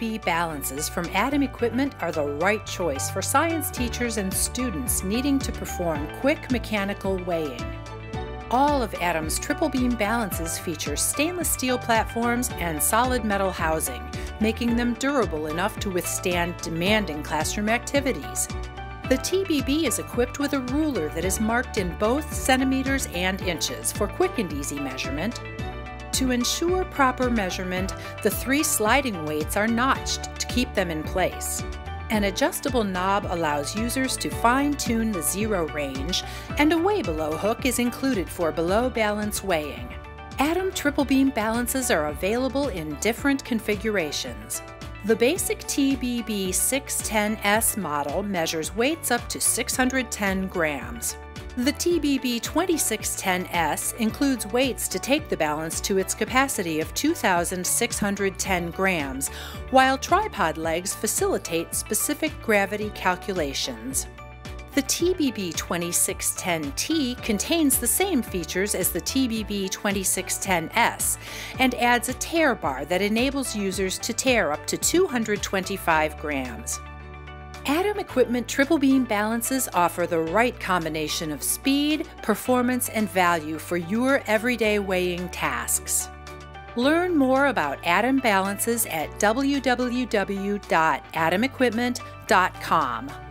TBB balances from Adam Equipment are the right choice for science teachers and students needing to perform quick mechanical weighing. All of Adam's triple beam balances feature stainless steel platforms and solid metal housing, making them durable enough to withstand demanding classroom activities. The TBB is equipped with a ruler that is marked in both centimeters and inches for quick and easy measurement. To ensure proper measurement, the three sliding weights are notched to keep them in place. An adjustable knob allows users to fine-tune the zero range, and a weigh-below hook is included for below-balance weighing. Adam triple beam balances are available in different configurations. The basic TBB2610S model measures weights up to 610 grams. The TBB2610S includes weights to take the balance to its capacity of 2,610 grams, while tripod legs facilitate specific gravity calculations. The TBB2610T contains the same features as the TBB2610S and adds a tear bar that enables users to tear up to 225 grams. Adam Equipment triple beam balances offer the right combination of speed, performance, and value for your everyday weighing tasks. Learn more about Adam balances at www.adamequipment.com.